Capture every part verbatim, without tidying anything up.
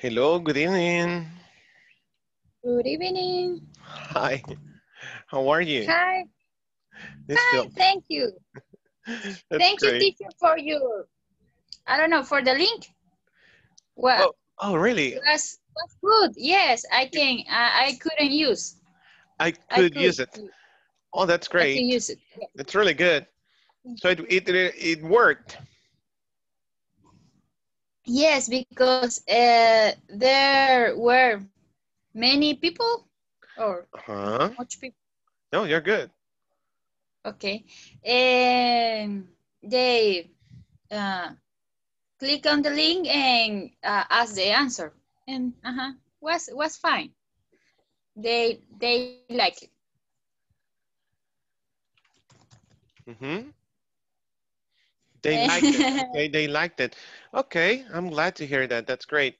Hello, good evening. Good evening. Hi, how are you? Hi. This Hi, film. Thank you. Thank great. you, teacher, for your, I don't know, for the link. Well, oh, oh really? It was, was good, yes, I can, I, I couldn't use. I could, I could use it. Use. Oh, that's great. I can use it. Yeah. That's really good. So it, it, it worked. Yes, because uh, there were many people or uh-huh. much people. No, you're good. Okay. And they uh, click on the link and uh, ask the answer. And uh-huh, was, was fine. They, they like it. Mm-hmm. They liked it. Okay, they liked it. Okay, I'm glad to hear that. That's great.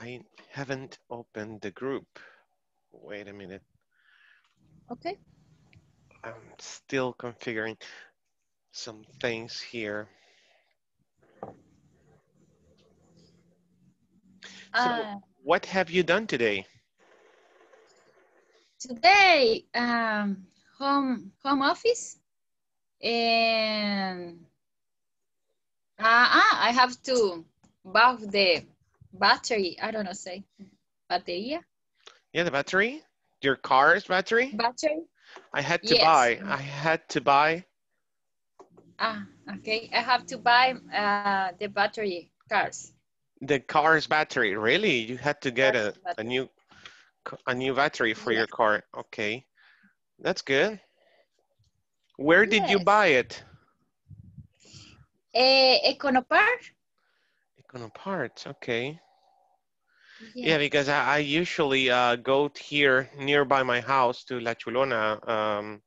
I haven't opened the group. Wait a minute. Okay. I'm still configuring some things here. Uh, so what have you done today? Today, um, home home office and. Uh-uh, I have to buff the battery. I don't know, say, bateria. Yeah, the battery, your car's battery. Battery. I had to yes. buy, I had to buy. Ah, okay, I have to buy uh, the battery cars. The car's battery, really? You had to get a, a, new, a new battery for yes. your car. Okay, that's good. Where did yes. you buy it? Uh, Econopart. Econopart, okay. Yeah, yeah because I, I usually uh, go here nearby my house to La Chulona. Um,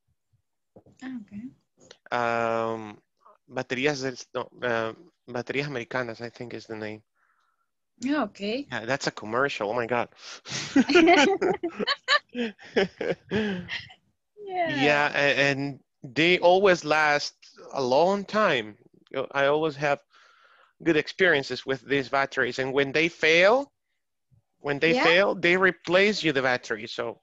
okay. Um, Baterias, no, uh, Baterias Americanas, I think is the name. Yeah, okay. Yeah, that's a commercial, oh my God. yeah. Yeah, and, and they always last a long time. I always have good experiences with these batteries, and when they fail, when they yeah. fail, they replace you the battery. So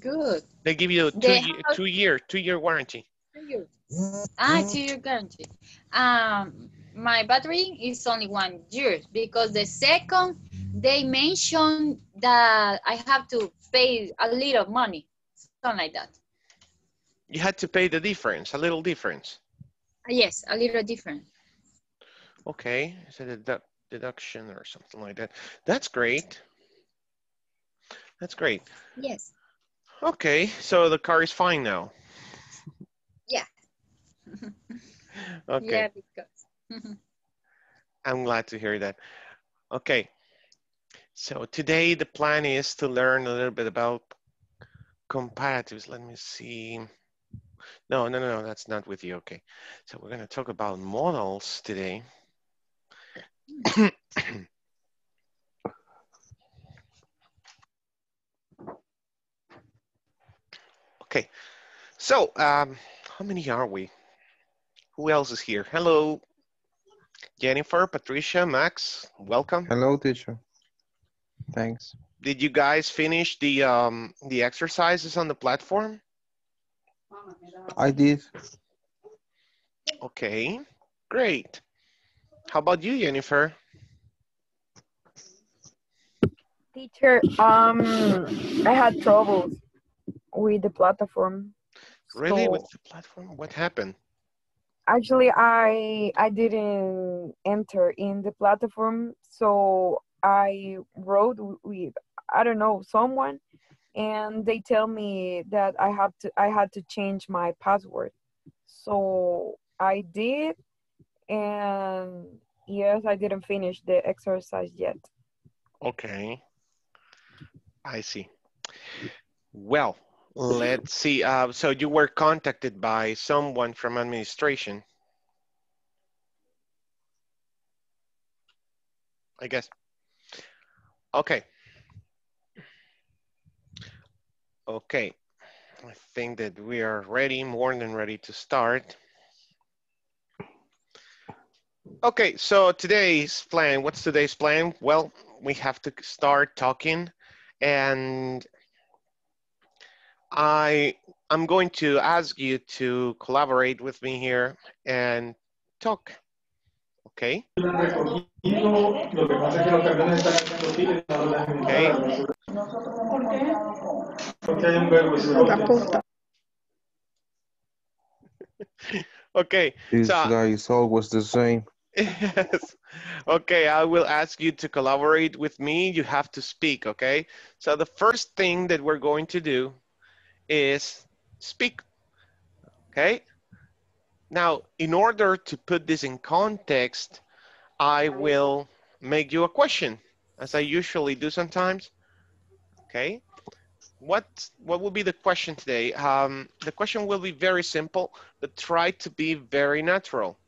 good. They give you a two year, have... two year, two year warranty. Two years. Ah, two year guarantee. Um, my battery is only one year because the second they mentioned that I have to pay a little money, something like that. You had to pay the difference, a little difference. Yes, a little different. Okay, it's a dedu deduction or something like that. That's great. That's great. Yes. Okay, so the car is fine now. Yeah. Okay. Yeah, because. I'm glad to hear that. Okay, so today the plan is to learn a little bit about comparatives. Let me see. No, no, no, no, that's not with you. Okay. So we're going to talk about models today. Okay. So um, how many are we? Who else is here? Hello, Jennifer, Patricia, Max, welcome. Hello, teacher. Thanks. Did you guys finish the, um, the exercises on the platform? I did. Okay, great. How about you, Jennifer? Teacher, um, I had troubles with the platform. Really, so with the platform? What happened? Actually, I I didn't enter in the platform, so I wrote with I don't know someone. And they tell me that I have to I had to change my password. So I did, and yes, I didn't finish the exercise yet. Okay. I see. Well, let's see. Uh, so you were contacted by someone from administration, I guess. Okay. Okay, I think that we are ready, more than ready to start. Okay, so today's plan, what's today's plan? Well, we have to start talking, and I, I'm going to ask you to collaborate with me here and talk, okay? Okay. Okay. This so, guy is always the same. Yes. Okay, I will ask you to collaborate with me. You have to speak, okay? So the first thing that we're going to do is speak, okay? Now, in order to put this in context, I will make you a question, as I usually do sometimes, okay? What, what will be the question today? Um, the question will be very simple, but try to be very natural.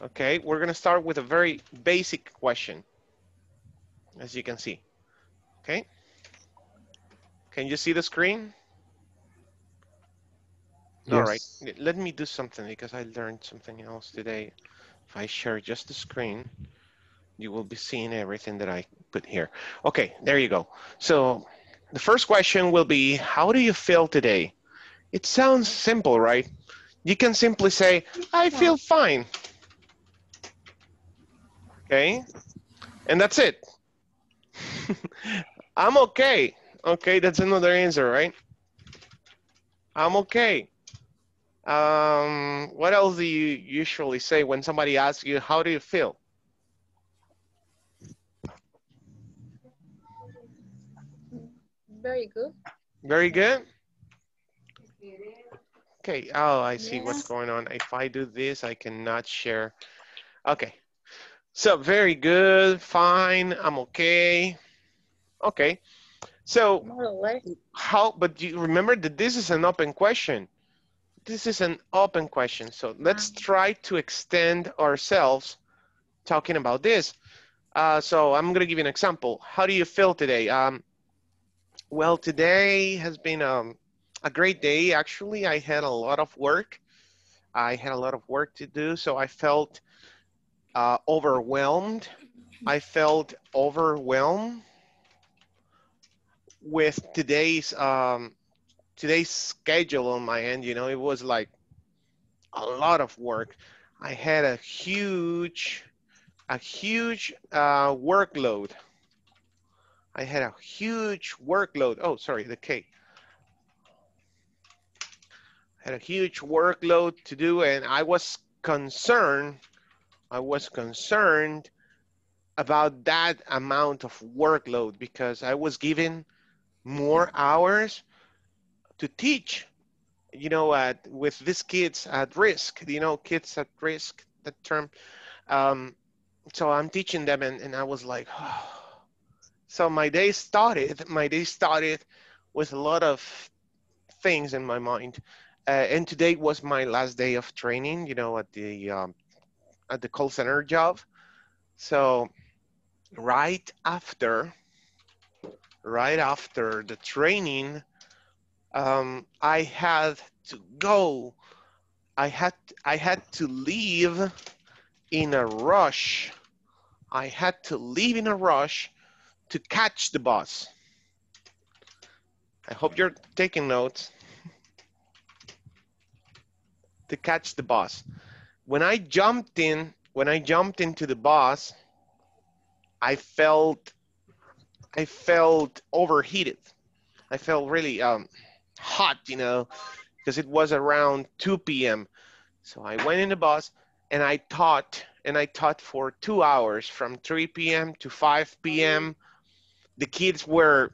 Okay, we're gonna start with a very basic question, as you can see, okay? Can you see the screen? Yes. All right, let me do something because I learned something else today. If I share just the screen, you will be seeing everything that I put here. Okay, there you go. So the first question will be, how do you feel today? It sounds simple, right? You can simply say, I feel fine. Okay, and that's it. I'm okay. Okay, that's another answer, right? I'm okay. Um, what else do you usually say when somebody asks you, how do you feel? Very good. Very good? Okay, oh, I see yeah. What's going on. If I do this, I cannot share. Okay, so very good, fine, I'm okay. Okay, so how, but you remember that this is an open question. This is an open question, so let's try to extend ourselves talking about this. Uh, so I'm gonna give you an example. How do you feel today? Um, Well, today has been um, a great day. Actually, I had a lot of work. I had a lot of work to do, so I felt uh, overwhelmed. I felt overwhelmed with today's um, today's schedule on my end. You know, it was like a lot of work. I had a huge, a huge uh, workload. I had a huge workload. Oh, sorry, the K. Had a huge workload to do, and I was concerned. I was concerned about that amount of workload because I was given more hours to teach, you know, uh, with these kids at risk, you know, kids at risk, that term. Um, so I'm teaching them, and, and I was like, oh. So my day started, my day started with a lot of things in my mind. Uh, and today was my last day of training, you know, at the, um, at the call center job. So right after, right after the training, um, I had to go. I had, I had to leave in a rush. I had to leave in a rush to catch the bus. I hope you're taking notes. To catch the bus. When I jumped in, when I jumped into the bus, I felt, I felt overheated. I felt really um, hot, you know, because it was around two P M So I went in the bus and I taught, and I taught for two hours from three P M to five P M The kids were,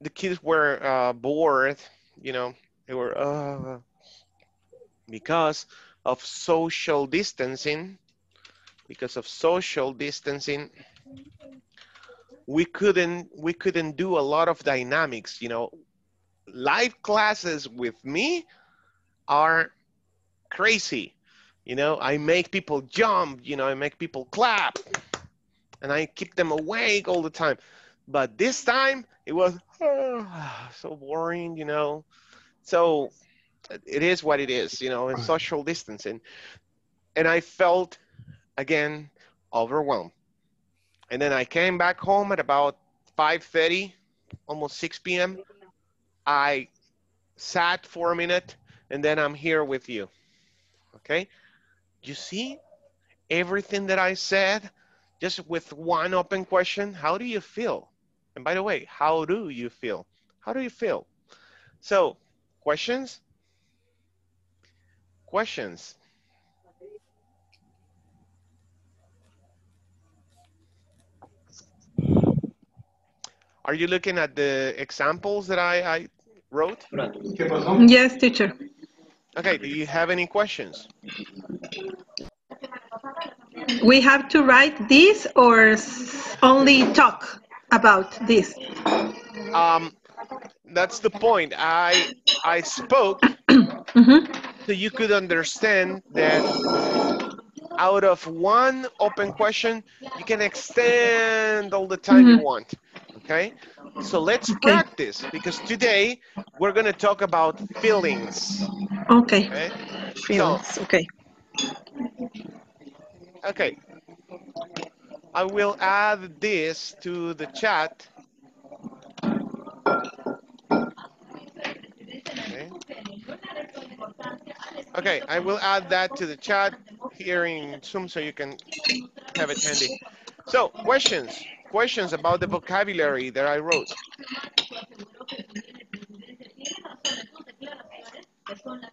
the kids were uh, bored, you know, they were, uh, because of social distancing, because of social distancing, we couldn't, we couldn't do a lot of dynamics, you know. Live classes with me are crazy, you know, I make people jump, you know, I make people clap, and I keep them awake all the time. But this time, it was oh, so boring, you know. So it is what it is, you know, and social distancing. And I felt, again, overwhelmed. And then I came back home at about five thirty, almost six p m I sat for a minute, and then I'm here with you, okay? You see everything that I said, just with one open question: how do you feel? And by the way, how do you feel? How do you feel? So, questions? Questions? Are you looking at the examples that I, I wrote? Yes, teacher. Okay, do you have any questions? We have to write this or only talk about this? Um, that's the point. I, I spoke mm-hmm. so you could understand that out of one open question, you can extend all the time mm-hmm. you want. Okay, so let's okay. practice, because today we're going to talk about feelings. Okay. Okay. Feelings. So, okay. Okay. I will add this to the chat. Okay. Okay, I will add that to the chat here in Zoom so you can have it handy. So, questions. Questions about the vocabulary that I wrote.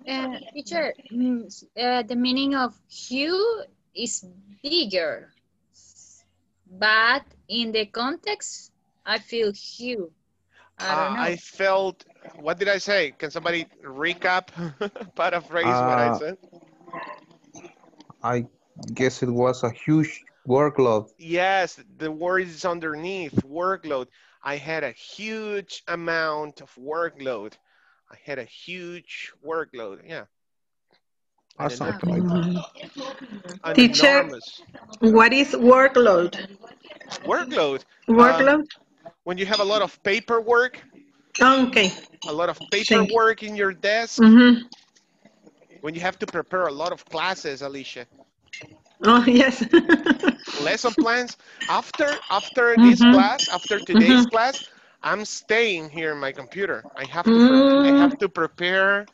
Uh, teacher, uh, the meaning of hue is bigger, but in the context, I feel hue. I don't know. Uh, I felt, what did I say? Can somebody recap, paraphrase uh, what I said? I guess it was a huge workload. Yes, the word is underneath, workload. I had a huge amount of workload. I had a huge workload, yeah. Awesome. An Teacher, enormous. What is workload? Workload? Workload? Um, when you have a lot of paperwork. Okay. A lot of paperwork in your desk. Mm-hmm. When you have to prepare a lot of classes, Alicia. Oh, yes. Lesson plans. After after mm-hmm. this class, after today's mm-hmm. class, I'm staying here in my computer. I have to, mm. I have to prepare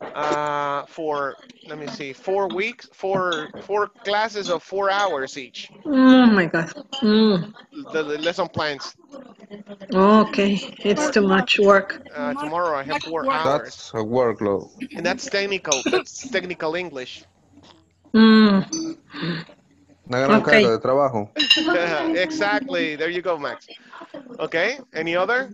uh, for, let me see, four weeks, four, four classes of four hours each. Oh, my God. Mm. The, the lesson plans. Okay, it's too much work. Uh, tomorrow I have four hours. That's a workload. And that's technical. That's technical English. Mm. Okay. Exactly. There you go, Max. Okay. Any other?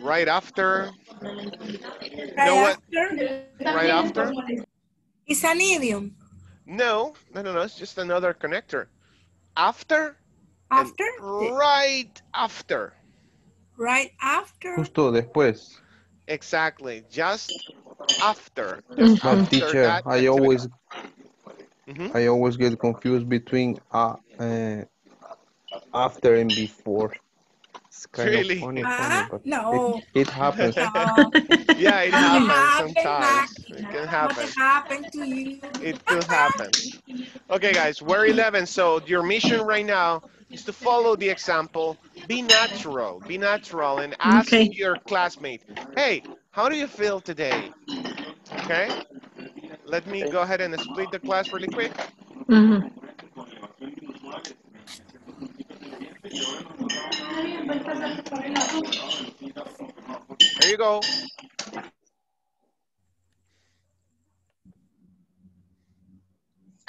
Right after. Right, no, after. What? Right after. It's an idiom. No, no, no, no. It's just another connector. After. After. Right after. Right after. Justo después. Exactly. Just. After, mm-hmm. after teacher, that, I always, mm-hmm. I always get confused between uh, uh after and before. It's kind really? Of funny, uh, funny, no, it, it happens. No. Yeah, it happens sometimes. It can happen. It happened to you. It could happen. Okay, guys, we're eleven. So your mission right now is to follow the example. Be natural. Be natural, and ask okay. your classmate, "Hey, how do you feel today?" Okay, let me go ahead and split the class really quick. Mm-hmm. There you go.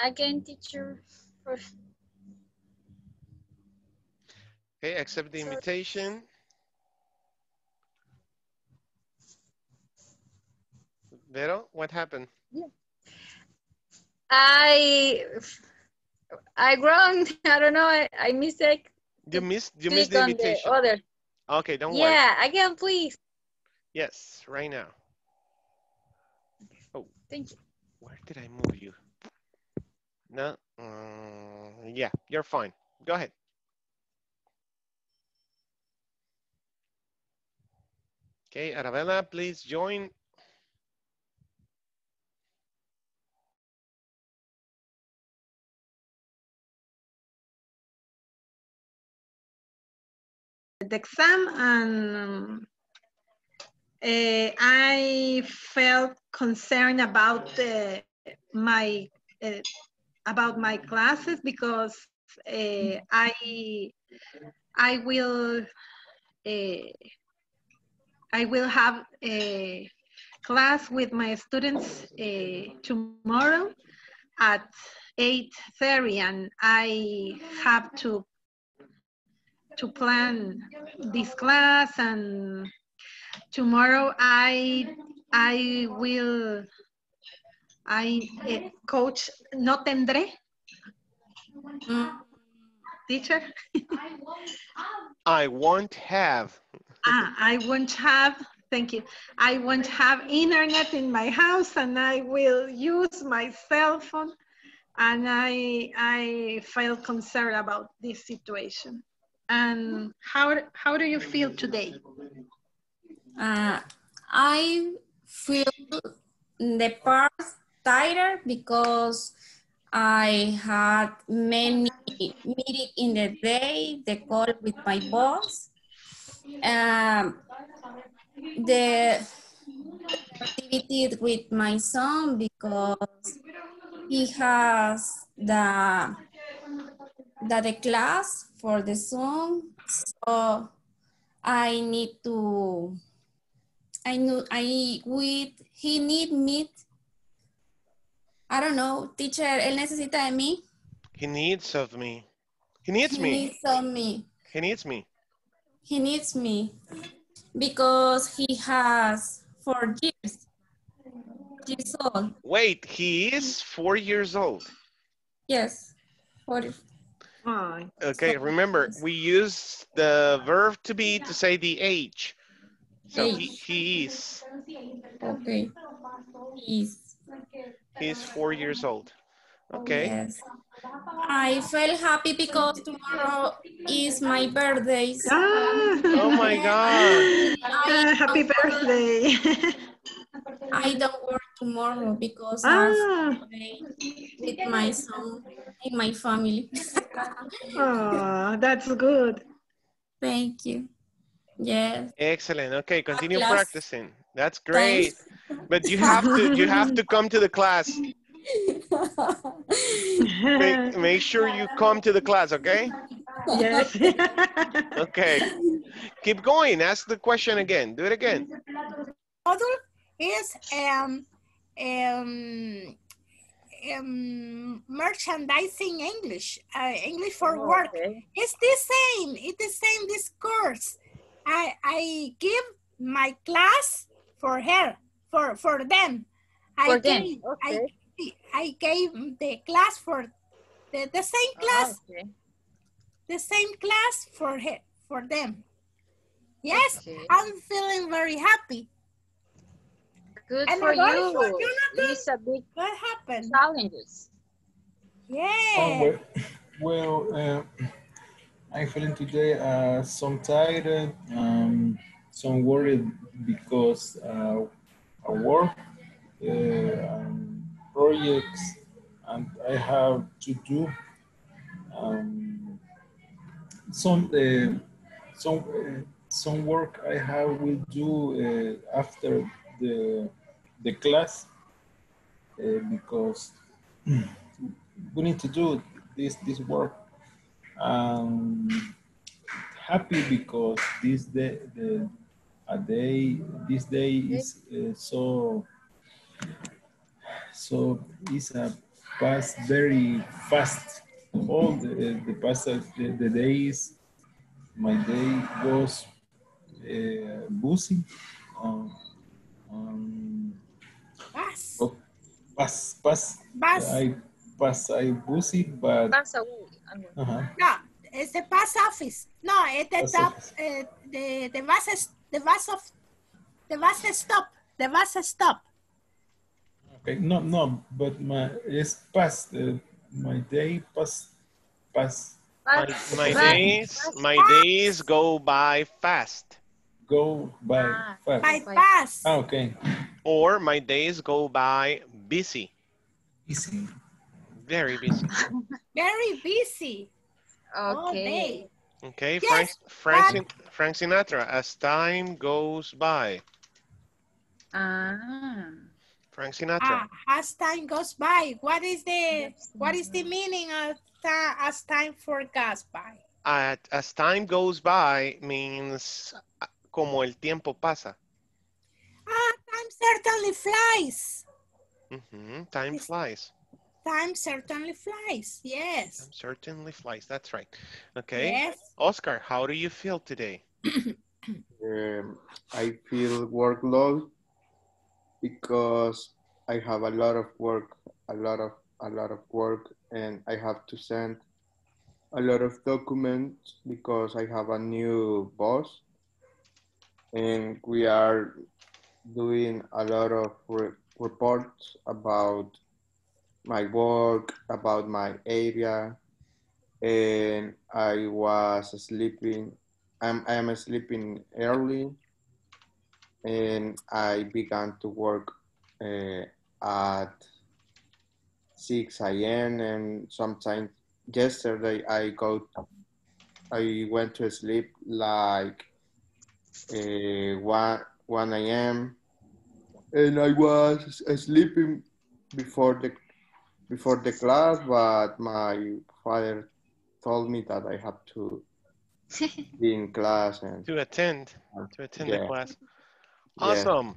Again, teacher. Okay, accept the invitation. Vero, what happened? Yeah. I I wrong. I don't know. I, I mistake. You missed. You missed the invitation. The other. Okay, don't yeah, worry. Yeah, again, please. Yes, right now. Oh, thank you. Where did I move you? No. Um, yeah, you're fine. Go ahead. Okay, Arabella, please join. The exam, and um, uh, I felt concerned about uh, my uh, about my classes because uh, I I will uh, I will have a class with my students uh, tomorrow at eight thirty, and I have to. to plan this class, and tomorrow I I will I uh, coach no tendré mm. teacher I won't have ah, I won't have thank you I won't have internet in my house, and I will use my cell phone, and I I felt concerned about this situation. And how, how do you feel today? Uh, I feel the part tighter because I had many meetings in the day, the call with my boss. Um, the activity with my son because he has the that the class for the Zoom, so I need to, I know, I, with, he need me, I don't know, teacher, él necesita de mí. He needs of me. He needs he me. He needs of me. He needs me. He needs me, because he has four years, years old. Wait, he is four years old? Yes, four. Okay, remember, we use the verb to be to say the age. So he, he is. Okay. He is. He is four years old. Okay. Yes. I felt happy because tomorrow is my birthday. So ah. Oh my God. Uh, happy birthday. I don't work tomorrow because ah. with my son and my family. Oh, that's good. Thank you. Yes. Excellent. Okay, continue class. Practicing. That's great. Thanks. But you have to you have to come to the class. Make, make sure you come to the class, okay? Yes. Okay. Keep going. Ask the question again. Do it again. Adolfo is um um um merchandising English, uh, English for oh, work. Okay. It's the same. It's the same. This course, I I give my class for her for for them. I for them. Gave, okay. I I gave the class for the the same class. Oh, okay. The same class for her for them. Yes, okay. I'm feeling very happy. Good and for you. These are big what happened? Challenges. Yeah. Oh, well, well uh, I'm feeling today uh, some tired, um, some worried because uh, I work, uh, um, projects, and I have to do um, some uh, some uh, some work I have will do uh, after. The, the class uh, because we need to do this this work. Um, happy because this day the a day this day is uh, so so is a past very fast. All the the past the, the days my day goes uh, busy. Um, Um, pass. Oh, pass, pass, pass. I pass, I busy, but. Pass away. Uh-huh. No, it's the pass office. No, it's the pass top. Uh, the the bus, the bus of, the bus stop, the bus stop. Okay, no, no, but my it's past. Uh, my day pass, pass. pass. My, my pass. days, my days go by fast. go by ah, fast. By fast. Ah, okay. Or my days go by busy. Busy. Very busy. Very busy. Okay. Okay, yes, Frank, Frank, Frank Sinatra, as time goes by. Ah. Frank Sinatra. Ah, as time goes by. What is the what is the meaning of ta as time for goes by? At, as time goes by means como el tiempo pasa. Ah, time certainly flies. Mm-hmm. Time it's flies. Time certainly flies, yes. Time certainly flies, that's right. Okay. Yes. Oscar, how do you feel today? um, I feel workload because I have a lot of work, a lot of, a lot of work, and I have to send a lot of documents because I have a new boss and we are doing a lot of re reports about my work, about my area, and I was sleeping, I'm, I'm sleeping early, and I began to work uh, at six A M and sometimes yesterday I go, I went to sleep like uh, one A M and I was sleeping before the before the class, but my father told me that I have to be in class and to attend to attend yeah. the class. Awesome.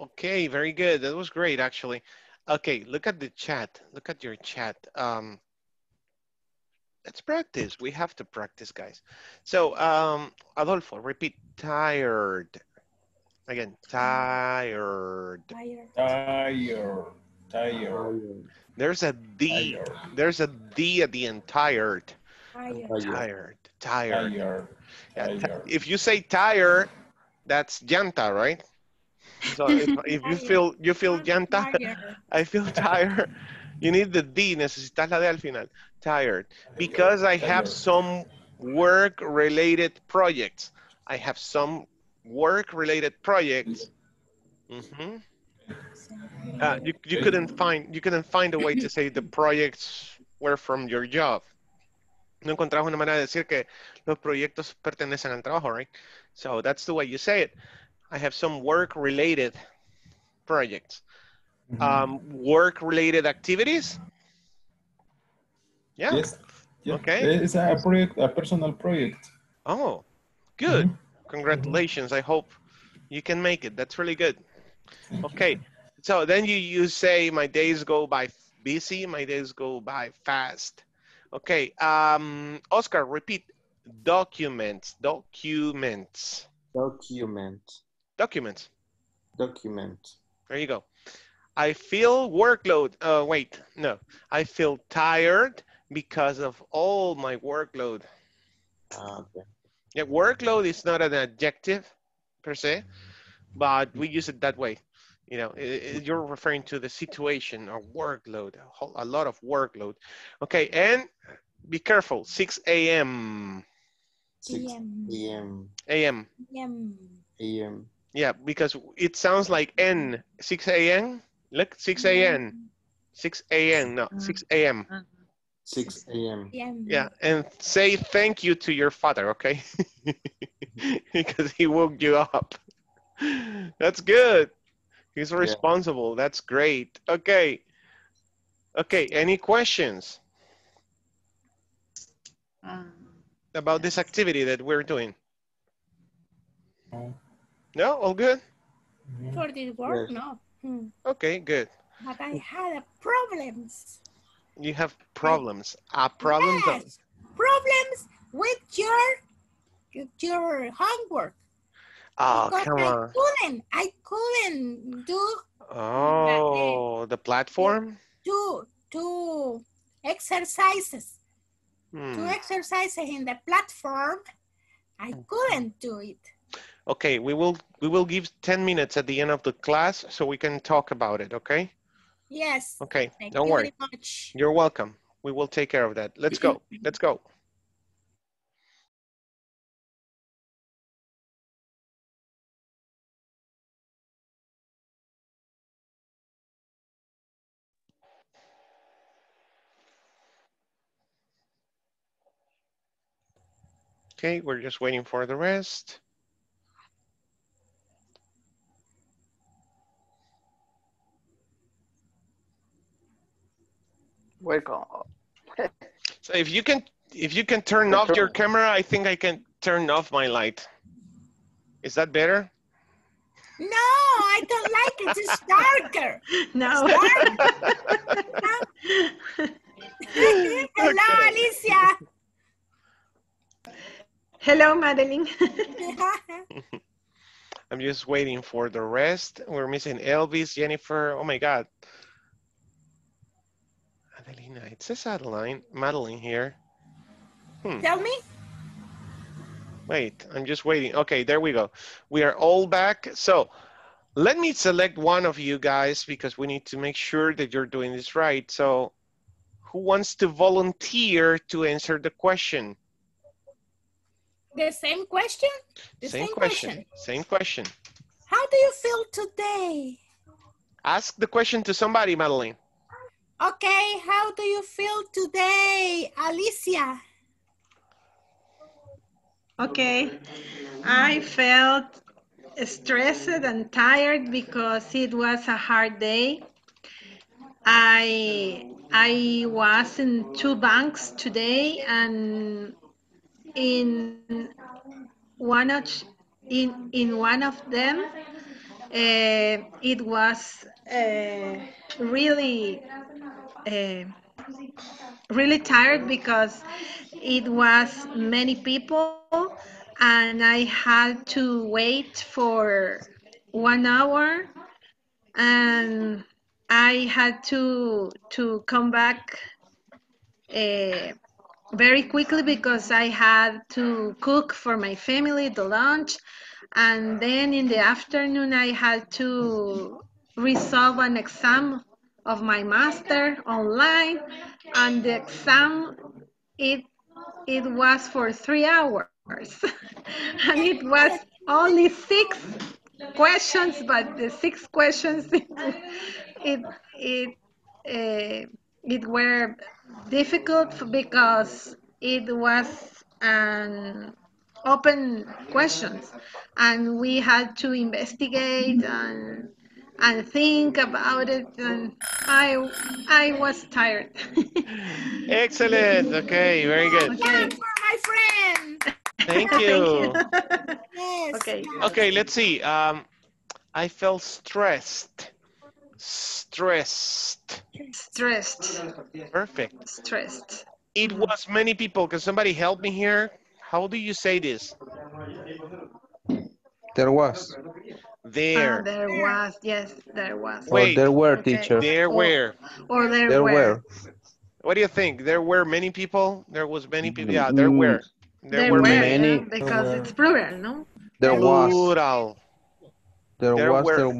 Yeah. Okay, very good. That was great, actually. Okay, look at the chat. Look at your chat. Um, let's practice. We have to practice, guys. So, um, Adolfo, repeat. Tired. Again, tired. Tired. Tired. Tired. There's a D. Tired. There's a D at the end. Tired. Tired. Tired. Tired. Tired. Yeah, tired. If you say tire, that's llanta, right? So if, if you feel you feel llanta, I feel tired. You need the D. Necesitas la D al final. Tired. Because I have some work-related projects. I have some work-related projects. Mm-hmm. Uh, you you couldn't find you couldn't find a way to say the projects were from your job. No encontrabas una manera de decir que los proyectos pertenecen al trabajo, right? So that's the way you say it. I have some work-related projects. Mm-hmm. Um, work-related activities. Yeah. Yes. Yeah. Okay. It's a project, a personal project. Oh, good. Mm-hmm. Congratulations. I hope you can make it. That's really good. Okay, so then you, you say my days go by busy, my days go by fast. Okay, um, Oscar, repeat documents, documents. Documents. Documents. Documents. There you go. I feel workload, uh, wait, no. I feel tired because of all my workload. Uh, okay. Yeah, workload is not an adjective per se. But we use it that way, you know, it, it, you're referring to the situation or workload, a, whole, a lot of workload. Okay, and be careful, six A M six A M A M. A M. Yeah, because it sounds like N, six A M Look, six A M six A M no, six A M six A M Yeah, and say thank you to your father, okay? Because he woke you up. That's good. He's responsible. Yeah. That's great. Okay. Okay. Any questions um, about this activity that we're doing? No? All good? For the work, yes. No. Okay, good. But I had a problems. You have problems. A problem. Yes. Problems with your, with your homework. Oh, because come on. I couldn't, I couldn't do oh, uh, the platform? Two, two exercises. Hmm. Two exercises in the platform. I couldn't do it. Okay, we will we will give ten minutes at the end of the class so we can talk about it, okay? Yes. Okay, thank don't you worry. Very much. You're welcome. We will take care of that. Let's go. Let's go. Okay, we're just waiting for the rest. Welcome. So if you can, if you can turn off your camera, I think I can turn off my light. Is that better? No, I don't like it. It's darker. No. It's darker. Hello, okay. Alicia. Hello, Madeline. I'm just waiting for the rest. We're missing Elvis, Jennifer. Oh my God. Adelina, it says Adeline, Madeline here. Hmm. Tell me. Wait, I'm just waiting. Okay, there we go. We are all back. So let me select one of you guys because we need to make sure that you're doing this right. So who wants to volunteer to answer the question? The same question? The same, same question. question. Same question. How do you feel today? Ask the question to somebody, Madeline. Okay, how do you feel today, Alicia? Okay, I felt stressed and tired because it was a hard day. I, I was in two banks today, and in one of, in, in one of them, uh, it was uh, really Uh, really tired because it was many people and I had to wait for one hour and I had to to come back uh, very quickly because I had to cook for my family the lunch, and then in the afternoon I had to resolve an exam of my master online, and the exam, it it was for three hours. And it was only six questions, but the six questions, it, it, uh, it were difficult because it was an open questions, and we had to investigate and and think about it, and I I was tired. Excellent. Okay, very good. Okay. For my friend. Thank you. Thank you. Yes. Okay. Okay. Let's see. Um, I felt stressed. Stressed. Stressed. Perfect. Stressed. It was many people. Can somebody help me here? How do you say this? There was. There. Oh, there was, yes, there was. Wait, or there were, okay. Teacher. There were. Or, or there, there were. were. What do you think? There were many people? There was many people? Yeah, there were. There, there were many. many. Because it's plural, no? There was. Plural. There, there was, were. There,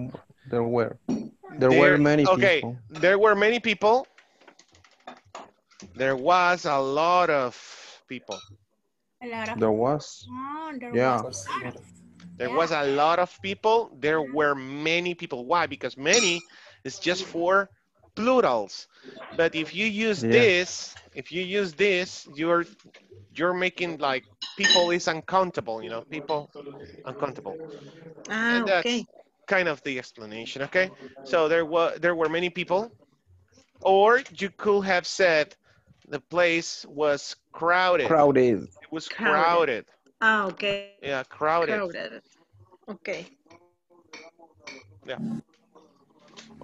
there were. There, there were many okay. people. Okay, there were many people. There was a lot of people. A lot of There was. Oh, there yeah. was a lot of There yeah. was a lot of people. There were many people. Why? Because many is just for plurals. But if you use yeah. this, if you use this, you're you're making like people is uncountable. You know, people uncountable. Ah, and that's okay. kind of the explanation. Okay. So there were there were many people, or you could have said the place was crowded. Crowded. It was crowded. crowded. Ah, okay. Yeah, crowded. crowded. Okay. Yeah.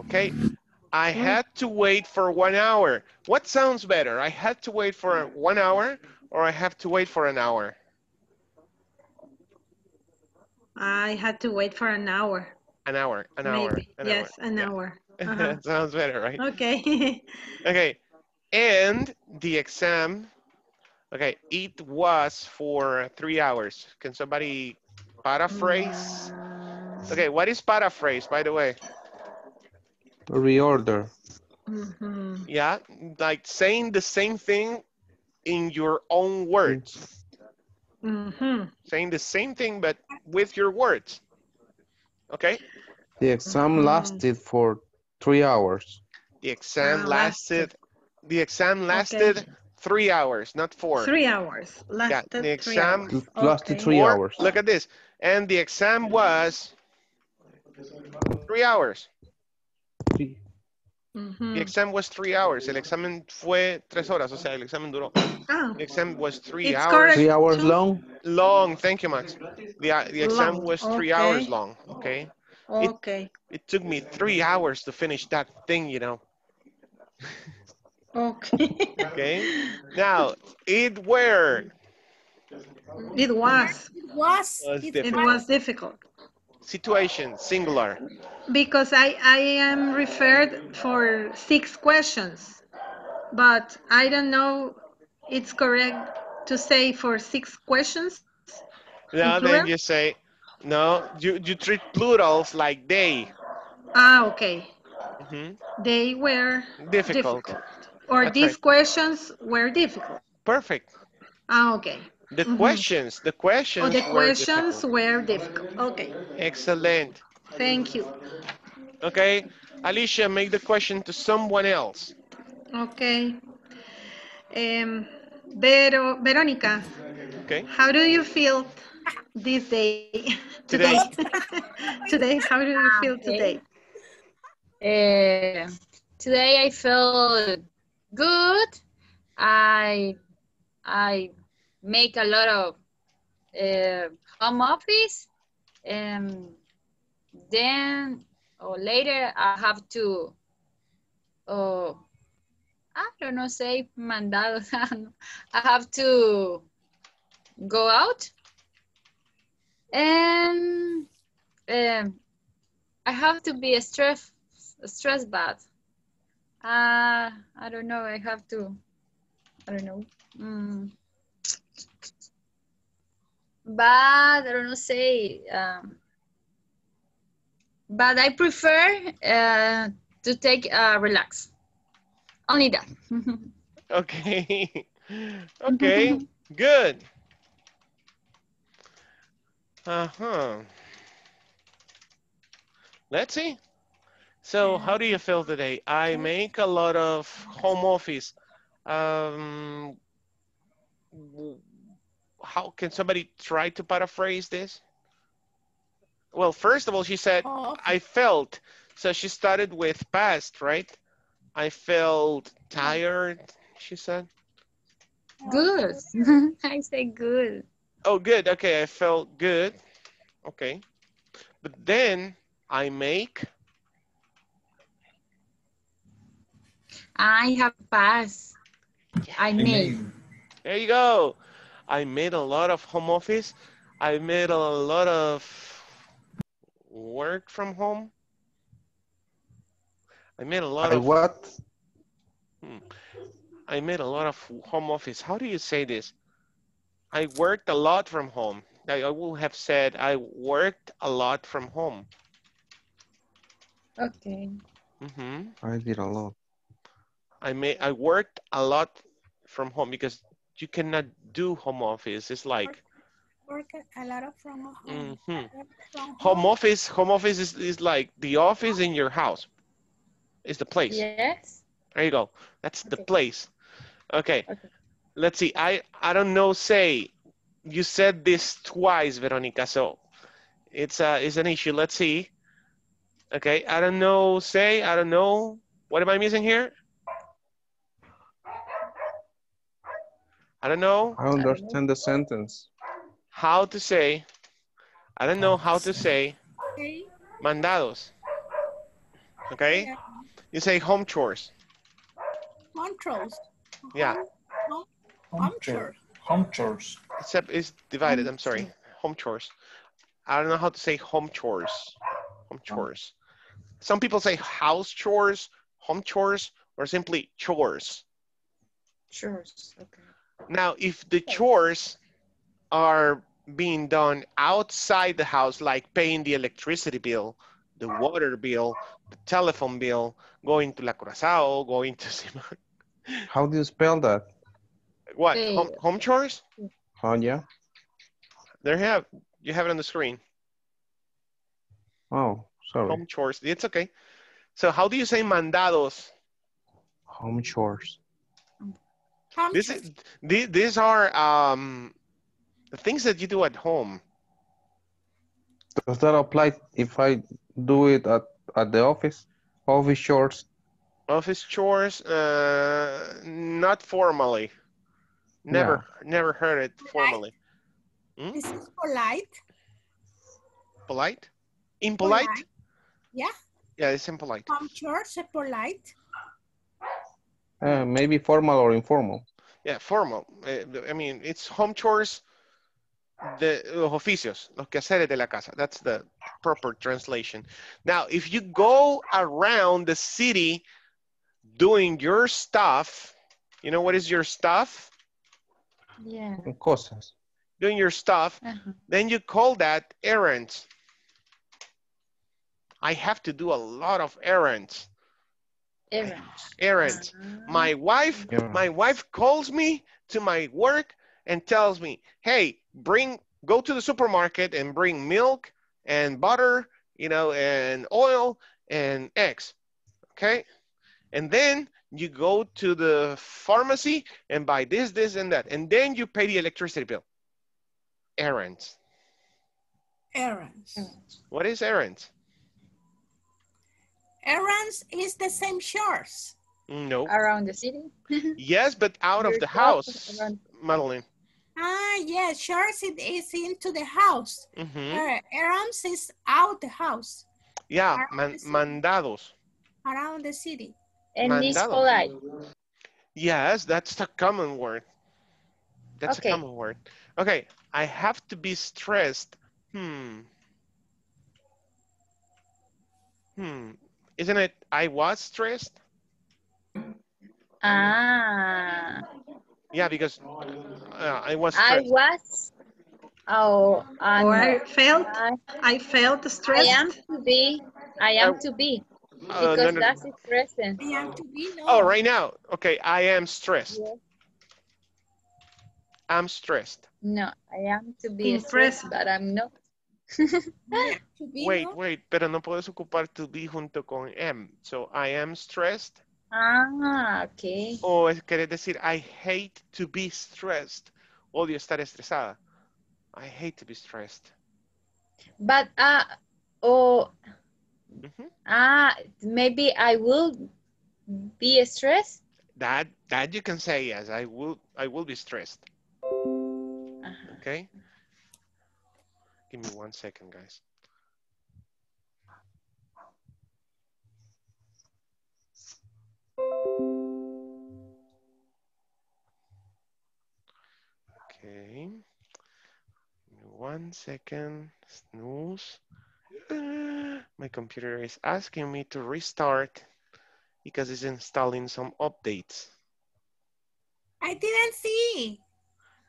Okay. I had to wait for one hour. What sounds better? I had to wait for one hour or I have to wait for an hour? I had to wait for an hour. An hour, an Maybe. hour. An yes, hour. an yeah. hour. Uh-huh. Sounds better, right? Okay. Okay. And the exam... Okay, it was for three hours. Can somebody paraphrase? Okay, what is paraphrase, by the way? Reorder. Mm-hmm. Yeah, like saying the same thing in your own words. Mm-hmm. Saying the same thing, but with your words. Okay? The exam mm-hmm. lasted for three hours. The exam uh, lasted, lasted. The exam lasted okay. Three hours, not four. Three hours. Lasted yeah, the exam three hours. Lasted okay. three hours. Look at this. And the exam was three hours. Sí. Mm-hmm. The exam was three hours. El examen fue tres horas. O sea, el examen duró. Oh. The exam was three it's hours. Three hours too? long? Long. Thank you, Max. The, the exam long. was three okay. hours long. Okay. Okay. It, it took me three hours to finish that thing, you know. Okay. Okay. Now, it were. It was. It was. It was difficult. It was difficult. Situation, singular. Because I, I am referred for six questions, but I don't know it's correct to say for six questions. Yeah, then you say, no, you, you treat plurals like they. Ah, okay. Mm-hmm. They were difficult. difficult. Or That's these right. questions were difficult. Perfect. Ah, okay. The mm-hmm. questions, the questions. Oh, the were questions difficult. were difficult. Okay. Excellent. Thank you. Okay, Alicia, make the question to someone else. Okay. Um, Vero, Veronica. Okay. How do you feel this day? Today. Today. Today. How do you feel today? Uh, today I feel good. I I. make a lot of uh, home office, and then or later I have to, oh, I don't know, say mandado. I have to go out, and um, I have to be a stress stress bad. Uh, I don't know. I have to. I don't know. Mm. But I don't know, say, um, but I prefer uh, to take a uh, relax. Only that. Okay. Okay, good. Uh-huh. Let's see. So how do you feel today? I make a lot of home office. Um, How can somebody try to paraphrase this? Well, first of all, she said, oh. I felt. So she started with past, right? I felt tired, she said. Good. I say good. Oh, good. Okay, I felt good. Okay. But then I make. I have passed. I made. There you go. I made a lot of home office. I made a lot of work from home. I made a lot I of what? Hmm, I made a lot of home office. How do you say this? I worked a lot from home. I, I would have said I worked a lot from home. Okay. Mm-hmm. I did a lot. I made. I worked a lot from home because you cannot do home office. It's like work, work a lot of from home. Mm-hmm. From home. Home office, home office is, is like the office in your house. It's the place. Yes. There you go. That's okay. the place. Okay. okay. Let's see. I I don't know. Say, you said this twice, Veronica. So it's uh it's an issue. Let's see. Okay. I don't know. Say. I don't know. What am I missing here? I don't know. I understand the sentence. How to say. I don't know how to say. Okay. Mandados. Okay? Yeah. You say home chores. Home chores. Yeah. Home, home, home chores. Home chores. Except it's divided. I'm sorry. Home chores. I don't know how to say home chores. Home chores. Some people say house chores, home chores, or simply chores. Chores. Okay. Now, if the chores are being done outside the house, like paying the electricity bill, the water bill, the telephone bill, going to La Curazao, going to Simon. How do you spell that? What, home, home chores? Oh, yeah. There you have, you have it on the screen. Oh, sorry. Home chores, it's okay. So how do you say mandados? Home chores. Country. This is, these, these are um, the things that you do at home. Does that apply if I do it at, at the office? Office chores? Office chores? Uh, not formally. Never, no. never heard it formally. Hmm? This is polite. Polite? Impolite? Polite. Yeah. Yeah, it's impolite. Some chores are polite. Uh, maybe formal or informal. Yeah, formal. Uh, I mean, it's home chores, the los oficios, los quehaceres de la casa. That's the proper translation. Now, if you go around the city doing your stuff, you know what is your stuff? Yeah. Cosas. Doing your stuff, uh-huh. then you call that errands. I have to do a lot of errands. Errands. Errands. My wife, errands. my wife calls me to my work and tells me, "Hey, bring, go to the supermarket and bring milk and butter, you know, and oil and eggs." Okay, and then you go to the pharmacy and buy this, this, and that, and then you pay the electricity bill. Errands. Errands. What is errands? Errands is the same chores. No. Around the city? Yes, but out You're of the house, around. Madeline. Ah, yes, chores it is into the house. Mm-hmm. uh, errands is out the house. Yeah, man the mandados. Around the city. And mandados. It's polite. Yes, that's the common word. That's okay. a common word. Okay, I have to be stressed. Hmm. Hmm. Isn't it, I was stressed? Ah. Yeah, because uh, I was stressed. I was. Oh, I'm, oh I felt. I, I felt stressed. I am to be. I am uh, to be. Because uh, no, no, that's stressing. I am to be. No. Oh, right now. Okay, I am stressed. Yeah. I'm stressed. No, I am to be stressed, but I'm not. Wait, wait, pero no puedes ocupar to be junto con am. So, I am stressed. Ah, ok. O es querer decir, I hate to be stressed. Odio estar estresada. I hate to be stressed. But, ah, uh, oh, mm-hmm. ah, maybe I will be stressed? That, that you can say, yes, I will, I will be stressed. Uh-huh. Okay. Give me one second, guys. Okay. Give me one second. Snooze. Uh, my computer is asking me to restart because it's installing some updates. I didn't see.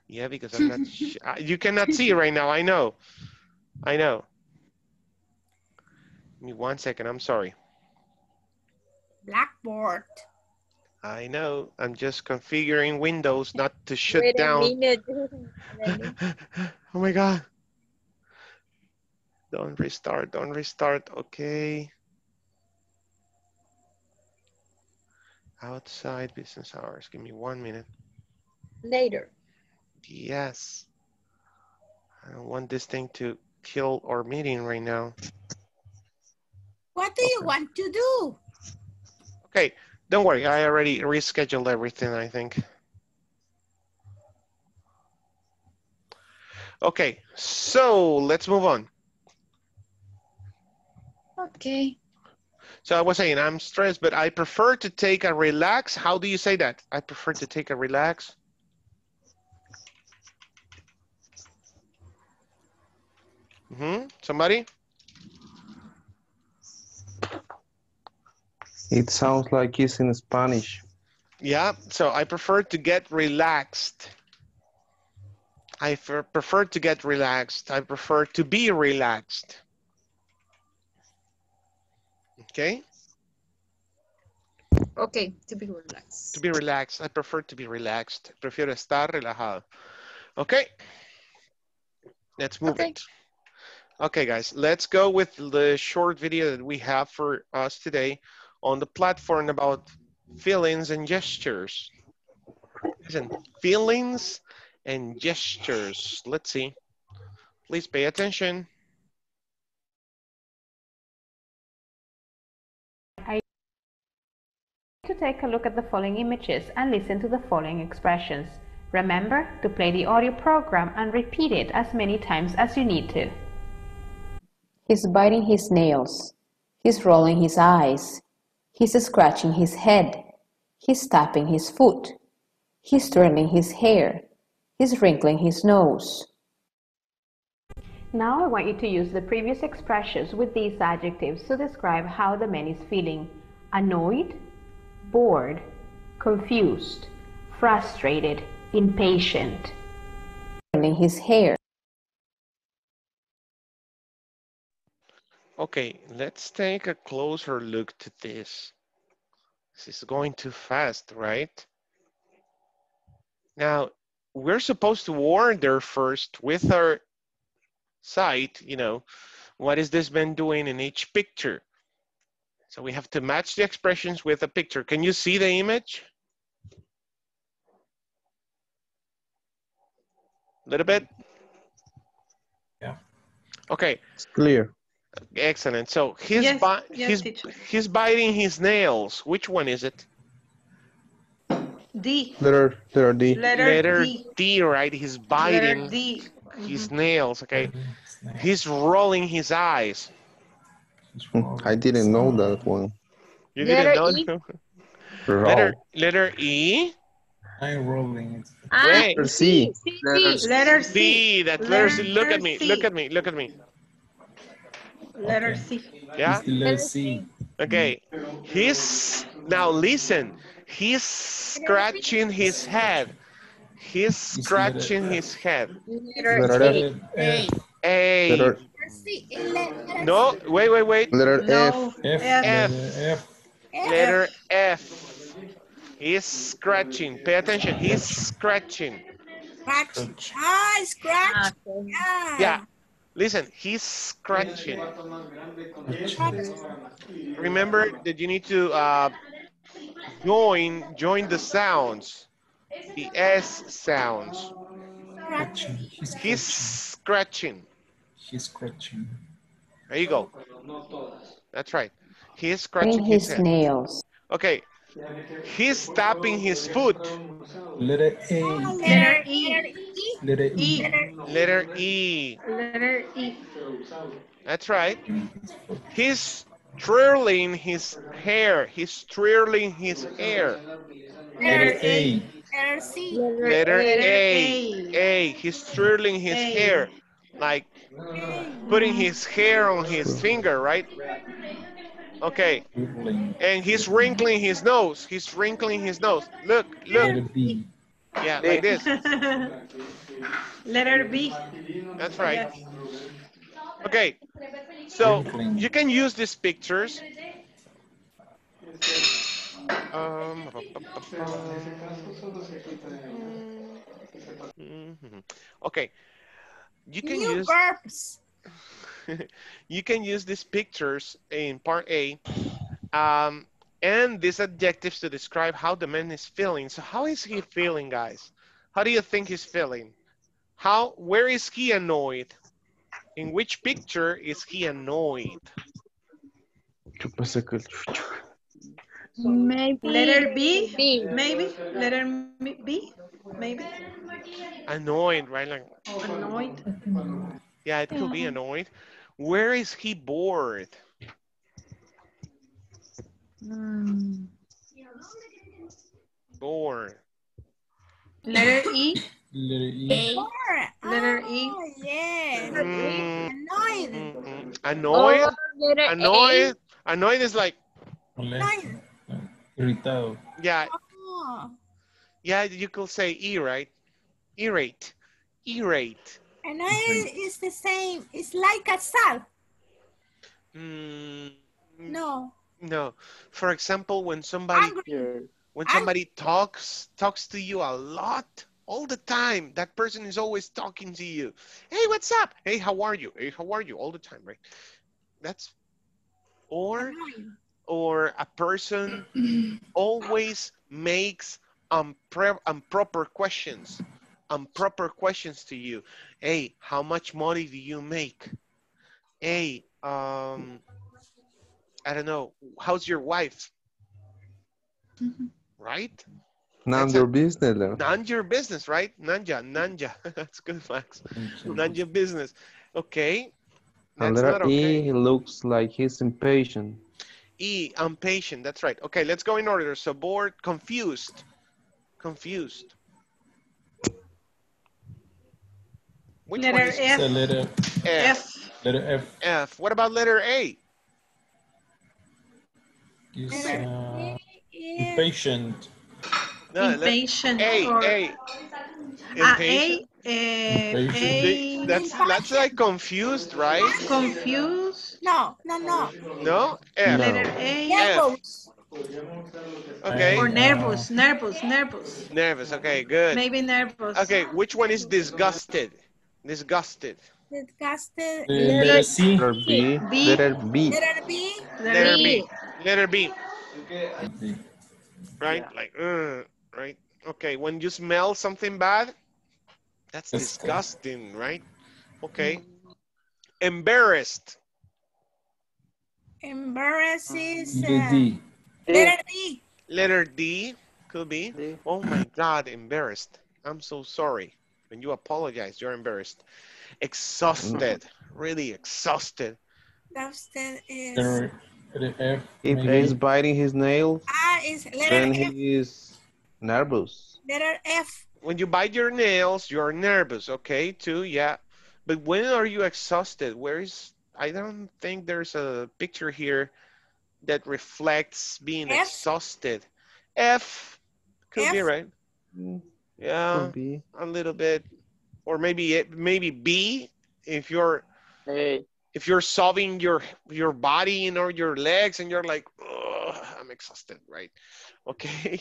Yeah, because I'm not, sh you cannot see right now. I know. I know. Give me one second. I'm sorry. Blackboard. I know. I'm just configuring Windows not to shut Wait down. A minute. Oh my God. Don't restart. Don't restart. Okay. Outside business hours. Give me one minute. Later. Yes. I don't want this thing to kill our meeting right now. What do okay. you want to do? Okay, don't worry. I already rescheduled everything, I think. Okay, so let's move on. Okay. So I was saying I'm stressed, but I prefer to take a relax. How do you say that? I prefer to take a relax. Mm-hmm. Somebody? It sounds like it's in Spanish. Yeah, so I prefer to get relaxed. I prefer to get relaxed. I prefer to be relaxed. Okay? Okay, to be relaxed. To be relaxed. I prefer to be relaxed. Prefiero estar relajado. Okay. Let's move okay. it. Okay, guys, let's go with the short video that we have for us today on the platform about feelings and gestures. present feelings and gestures. Let's see. Please pay attention. I to take a look at the following images and listen to the following expressions. Remember to play the audio program and repeat it as many times as you need to. He's biting his nails. He's rolling his eyes. He's scratching his head. He's tapping his foot. He's twirling his hair. He's wrinkling his nose. Now I want you to use the previous expressions with these adjectives to describe how the man is feeling. Annoyed, bored, confused, frustrated, impatient. Twirling his hair. Okay, let's take a closer look to this. This is going too fast, right? Now, we're supposed to warn there first with our sight, you know, what is this man doing in each picture? So we have to match the expressions with a picture. Can you see the image? A little bit? Yeah. Okay. It's clear. Excellent. So he's, yes, bi yes, he's, he's biting his nails. Which one is it? D. Letter, letter D. Letter, letter D. D, right? He's biting D. his mm-hmm. nails, okay? He's rolling his eyes. I didn't know that one. You letter didn't know e. Letter, letter E. I'm rolling. Right. Letter C. C. Letter C. Letter C. C. That letter C. Look at me. Look at me. Look at me. Letter okay. C. Yeah? Letter C. Okay. He's, now listen. He's scratching his head. He's scratching his head. Letter A. A. Letter C. No, wait, wait, wait. Letter no. F. F. F. F. Letter F. He's scratching. Pay attention. He's scratching. Scratching. Ah, scratch. Yeah. yeah. Listen, he's scratching. Remember that you need to uh, join join the sounds, the S sounds. Scratching. He's, he's scratching. scratching. He's scratching. There you go. That's right. He's scratching his, his nails. Okay. He's tapping his foot. Letter A. Letter E. Letter E. Letter E. Letter E. That's right. He's twirling his hair. He's twirling his hair. Letter A. Letter C. Letter A. A. He's twirling his hair. Like putting his hair on his finger, right? Okay, and he's wrinkling his nose. He's wrinkling his nose. Look, look. Yeah, like this. Letter B. That's right. Okay, so you can use these pictures. Um, okay, you can use... New verbs. You can use these pictures in part A um, and these adjectives to describe how the man is feeling. So how is he feeling, guys? How do you think he's feeling? How, where is he annoyed? In which picture is he annoyed? Maybe. Letter B? B. Maybe. Letter B? Maybe. Annoyed, right? Like, annoyed. Yeah, it could be annoyed. Where is he bored? Mm. Bored. Letter E. Letter E. Letter E. Oh, yeah. Mm. Annoyed. Mm-hmm. Annoyed. Oh, annoyed. A. Annoyed is like. Annoyed. Yeah. Oh. Yeah, you could say E, right? Irate. Irate. And I is the same. It's like a sal. Mm, no. No. For example, when somebody Angry. when somebody Angry. talks talks to you a lot all the time, that person is always talking to you. Hey, what's up? Hey, how are you? Hey, how are you? All the time, right? That's or or a person always makes um, improper questions, improper questions to you. Hey, how much money do you make? Hey, um, I don't know, how's your wife? Mm-hmm. Right? None your business. None your business, right? Nanja, Nanja. That's good, Max. None your business. Okay. And letter not okay. E looks like he's impatient. E, impatient. That's right. Okay, let's go in order. So bored, confused. Confused. Which letter one is F. Letter F. F. Letter F. F. What about letter A? Is, uh, impatient. No, impatient. A, or... A. Impatient. Uh, a, uh, a. That's, that's like confused, right? Confused? No, no, no. No? F. Letter A. Nervous. Okay. Or nervous, nervous, nervous. Nervous, okay, good. Maybe nervous. Okay, which one is disgusted? Disgusted. Disgusted. Letter C. Letter B. Letter B. Letter B. Letter B. Letter B. Right? Yeah. Like, uh, right? Okay, when you smell something bad, that's disgusting, right? Okay. Embarrassed. Embarrasses. Uh, D. Letter D. Letter D. Could be. D. Oh my God, embarrassed. I'm so sorry. When you apologize, you're embarrassed. Exhausted. Really exhausted. Exhausted is... There. If he's biting his nails, ah, it's then F. He is nervous. Letter F. When you bite your nails, you're nervous, okay, too, yeah. But when are you exhausted? Where is, I don't think there's a picture here that reflects being F. exhausted. F could F. be, right? Yeah, be. A little bit. Or maybe maybe B, if you're... Hey. If you're sobbing your your body, you know, your legs, and you're like, I'm exhausted, right? Okay.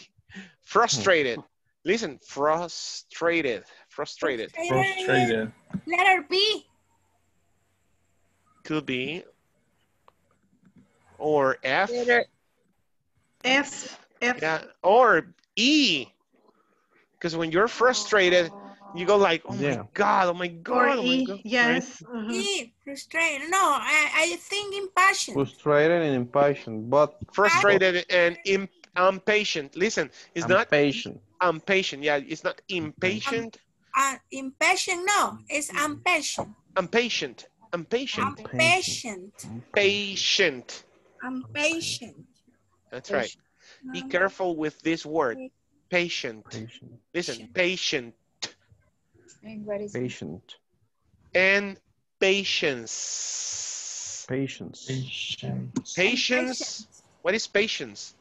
Frustrated. Listen, frustrated. Frustrated. Frustrated. Letter B. Could be. Or F. Letter F. F. Yeah. Or E. Because when you're frustrated, you go like, oh yeah. my God, oh my God, oh my God. Yes. Right? Mm-hmm. E, frustrated. No, I, I think impatient. Frustrated and impatient, but... Frustrated I... and imp impatient. Listen, it's I'm not... Impatient. Impatient, yeah. It's not impatient. Um, uh, impatient, no. It's impatient. Impatient. Impatient. Impatient. Patient. Impatient. That's right. Um, Be careful with this word. Patient. Patient. Listen, patient. And what is patient? And patience. Patience. Patience. Patience. What is patience?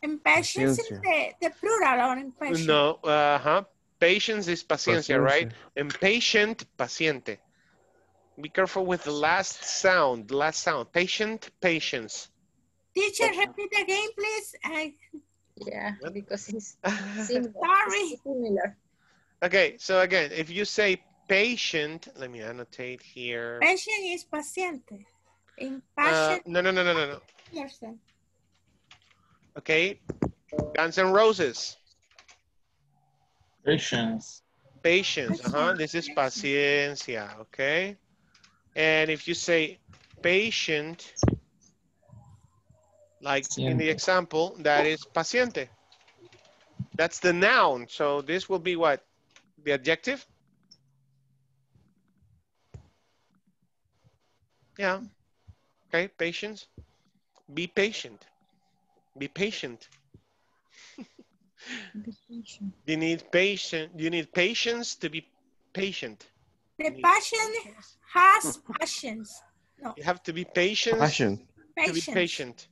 And patience is the, the plural or impatience. No, uh-huh. Patience is paciencia, paciencia, right? Impatient, paciente. Be careful with the last sound, last sound. Patient, patience. Teacher, repeat again, please. I... Yeah, what? Because it's similar. Sorry. It's similar. Okay, so again, if you say patient, let me annotate here. Patient is paciente. Impatient. Uh, no, no, no, no, no, no. Okay, Guns and Roses. Patience. Patience, uh-huh. This is paciencia, okay? And if you say patient, like paciente. In the example, that is paciente. That's the noun, so this will be what? The adjective? Yeah. Okay, patience. Be patient. Be patient. Be patient. You need patient. You need patience to be patient. The passion has passions. No. You have to be patient. Passion. To be patient.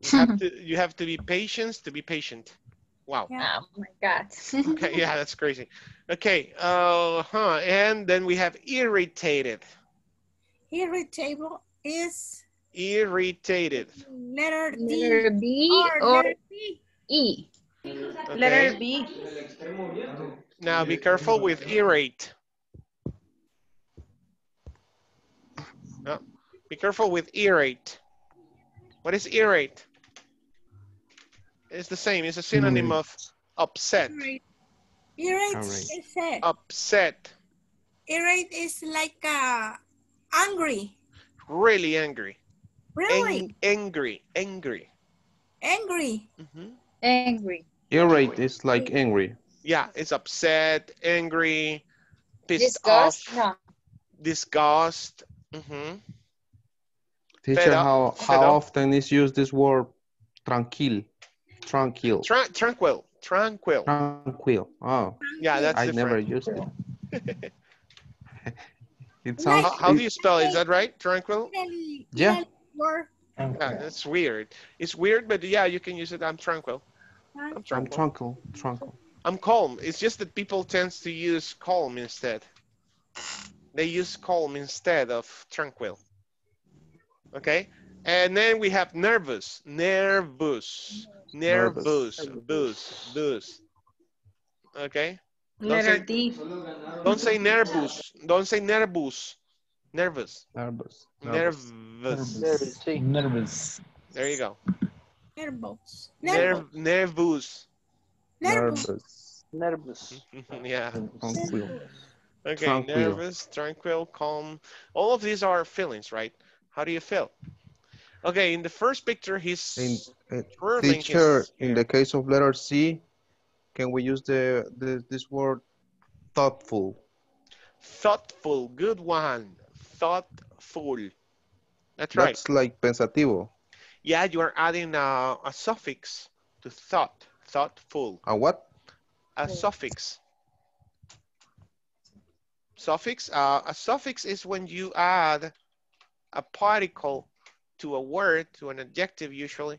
You have to. You have to be patient to be patient. Wow. Yeah. Oh my God. Okay, yeah, that's crazy. Okay, uh huh. And then we have irritated. Irritable is irritated. Letter D. Letter B or, or letter B. E. Okay. Letter B. Now be careful with irate. Oh, be careful with irate. What is irate? It's the same. It's a synonym of Upset. Irate. Irate, Irate. Is upset. Irate is like uh, angry. Really angry. Really? Ang angry. Angry. Angry. Mm-hmm. Angry. Irate is like angry. Yeah, it's upset, angry, pissed disgust, off. No. Disgust. Mm-hmm. Teacher, how, how often is used this word tranquil? Tranquil. Tra tranquil. Tranquil. Tranquil. Oh. Yeah, that's I different. never used it. It sounds, how, how do you spell it? Is that right? Tranquil? Yeah. Yeah, that's weird. It's weird, but yeah, you can use it. I'm tranquil. I'm tranquil. I'm tranquil. Tranquil. I'm calm. It's just that people tend to use calm instead. They use calm instead of tranquil. Okay? And then we have nervous. Nervous. Nervous. Boost. Boost. Okay? Don't say, don't say nervous. Don't say nervous. Nervous. Nervous. Nervous. Nervous. Nervous. There you go. Nervous. Nervous. Nervous. Nervous. Nervous. Yeah. Tranquil. Okay, tranquil. Nervous, tranquil, calm. All of these are feelings, right? How do you feel? Okay, in the first picture, he's... In, uh, teacher, in the case of letter C, can we use the, the this word thoughtful? Thoughtful, good one. Thoughtful. That's right. That's like pensativo. Yeah, you are adding a, a suffix to thought. Thoughtful. A what? A suffix. Suffix? Uh, a suffix is when you add a particle to a word, to an adjective usually,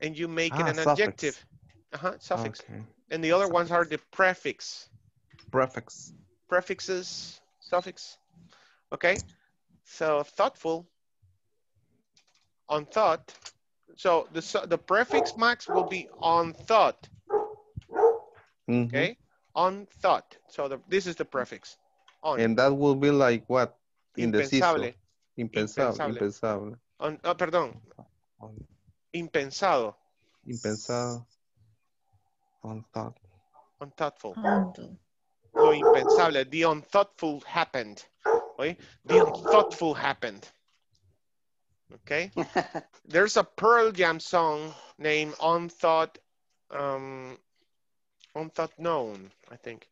and you make ah, it an suffix. adjective. Uh-huh, suffix. Okay. And the other suffix. ones are the prefix. Prefix. Prefixes, suffix. Okay, so thoughtful, on thought. So the, the prefix, Max, will be on thought. Mm-hmm. Okay, on thought. So the, this is the prefix. On. And that will be like what? Impensable. Impensable. Impensable. On, oh, perdón. On. Impensado. Impensado. On thought. Unthoughtful. Unthoughtful. Lo impensable. The unthoughtful happened. Okay? The unthoughtful happened. Okay, there's a Pearl Jam song named Unthought, um, Unthought Known, I think.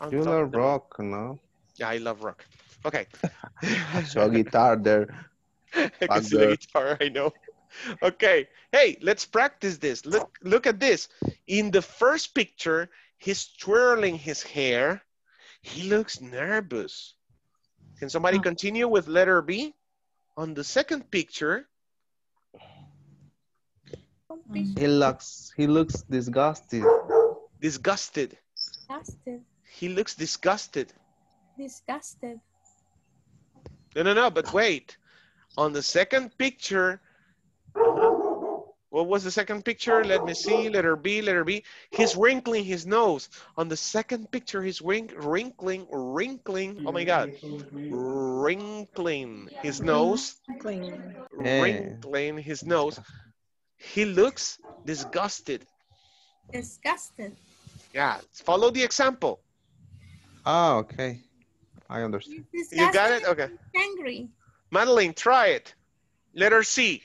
Unthought you love known. rock, no? Yeah, I love rock. Okay. So guitar there. I can see the guitar, I know. Okay, hey, let's practice this. Look, look at this. In the first picture, he's twirling his hair. He looks nervous. Can somebody continue with letter B? On the second picture, he looks he looks disgusted. Disgusted. Disgusted. He looks disgusted. Disgusted. No, no, no, but wait. On the second picture, what was the second picture? Let me see, letter B, letter B. He's wrinkling his nose. On the second picture, he's wrink, wrinkling, wrinkling, oh my God. Wrinkling his nose. Wrinkling his nose. He looks disgusted. Disgusted. Yeah, follow the example. Oh, okay. I understand. You got it? Okay. Angry. Madeline, try it. Letter C.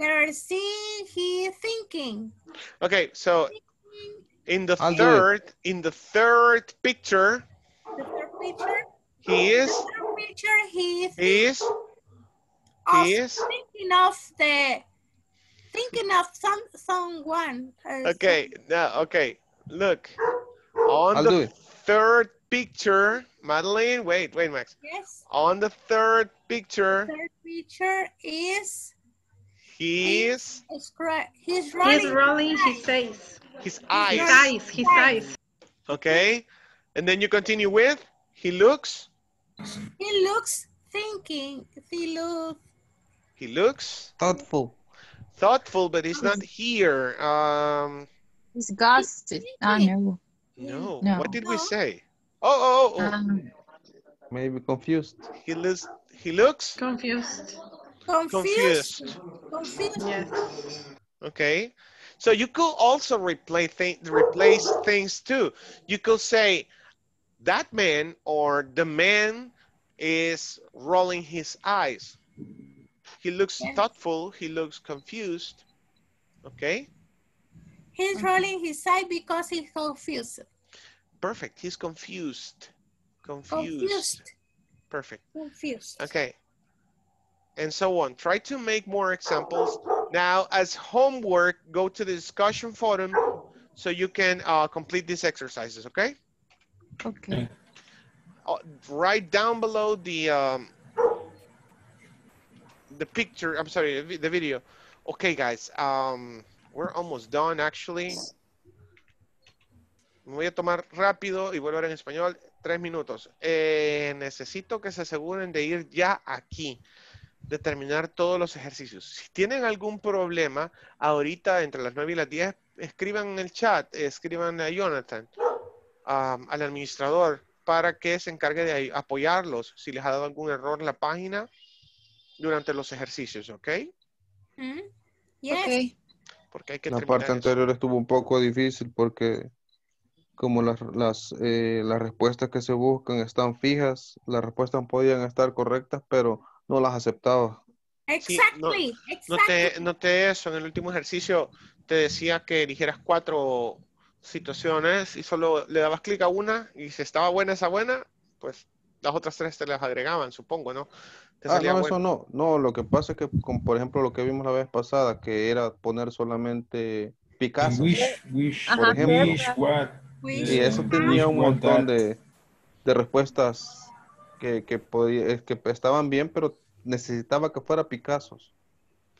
Letter C, he thinking. Okay, so in the I'll third, in the third picture, the third picture, he is. The third picture, he is. He is. He is thinking of the, thinking of some someone. Uh, okay, now okay. Look, on I'll the third picture, Madeline. Wait, wait, Max. Yes. On the third picture. The third picture is. He's he's rolling, he's rolling his face. His eyes. His eyes. His eyes. Okay. And then you continue with he looks. He looks thinking. He looks. He looks thoughtful. Thoughtful, but he's not here. Um disgusted. Ah, no. No. No. What did no. we say? Oh, oh, oh. Um, maybe confused. He looks he looks confused. Confused. Confused. Confused. Yes. Okay. So you could also replace, th replace things too. You could say, that man or the man is rolling his eyes. He looks yes. thoughtful. He looks confused. Okay? He's rolling his eyes because he's confused. Perfect. He's confused. Confused. Confused. Perfect. Confused. Okay. And so on. Try to make more examples. Now, as homework, go to the discussion forum so you can uh, complete these exercises, okay? Okay. Uh, right down below the um, the picture, I'm sorry, the video. Okay, guys, um, we're almost done, actually. Me voy a tomar rápido y vuelvo a hablar en español. Tres minutos. Eh, necesito que se aseguren de ir ya aquí. De terminar todos los ejercicios. Si tienen algún problema, ahorita entre las nueve y las diez, escriban en el chat, escriban a Jonathan, um, al administrador, para que se encargue de apoyarlos si les ha dado algún error en la página durante los ejercicios, ¿ok? Mm, yes. Okay. Porque hay que la parte anterior eso. Estuvo un poco difícil porque como las, las, eh, las respuestas que se buscan están fijas, las respuestas podían estar correctas, pero no las aceptaba. Exactamente. Sí, no, noté, noté eso. En el último ejercicio te decía que eligieras cuatro situaciones y solo le dabas clic a una y si estaba buena esa buena, pues las otras tres te las agregaban, supongo, ¿no? Te ah, salía no, buena. Eso no. No, lo que pasa es que, como por ejemplo, lo que vimos la vez pasada, que era poner solamente Picasso. Wish, wish, por Ajá, ejemplo. Wish, what, wish, y eso tenía wish, un montón de, de respuestas que, que, podía, que estaban bien, pero necesitaba que fuera Picasso.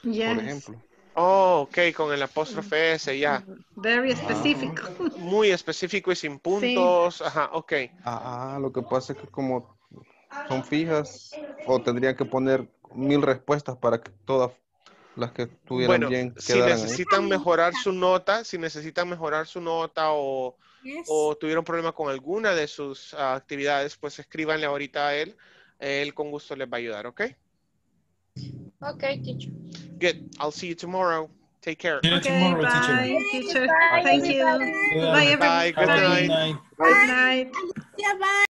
Yes. Por ejemplo. Oh, ok, con el apóstrofe S, ya. Yeah. Very específico. Ah, muy específico y sin puntos. Sí. Ajá, ok. Ah, lo que pasa es que como son fijas, o tendrían que poner mil respuestas para que todas las que estuvieran bueno, bien quedaran. Si necesitan ahí. mejorar su nota, si necesitan mejorar su nota o... Yes. o tuvieron problema con alguna de sus uh, actividades, pues escríbanle ahorita a él. Él con gusto les va a ayudar, ¿ok? Ok, teacher. Good. I'll see you tomorrow. Take care. Okay, okay, tomorrow, bye, teacher. teacher. Bye, Thank you. Bye, everyone. Bye, good night. Good night. Bye. Bye. Good night. Bye. Bye. Yeah, bye.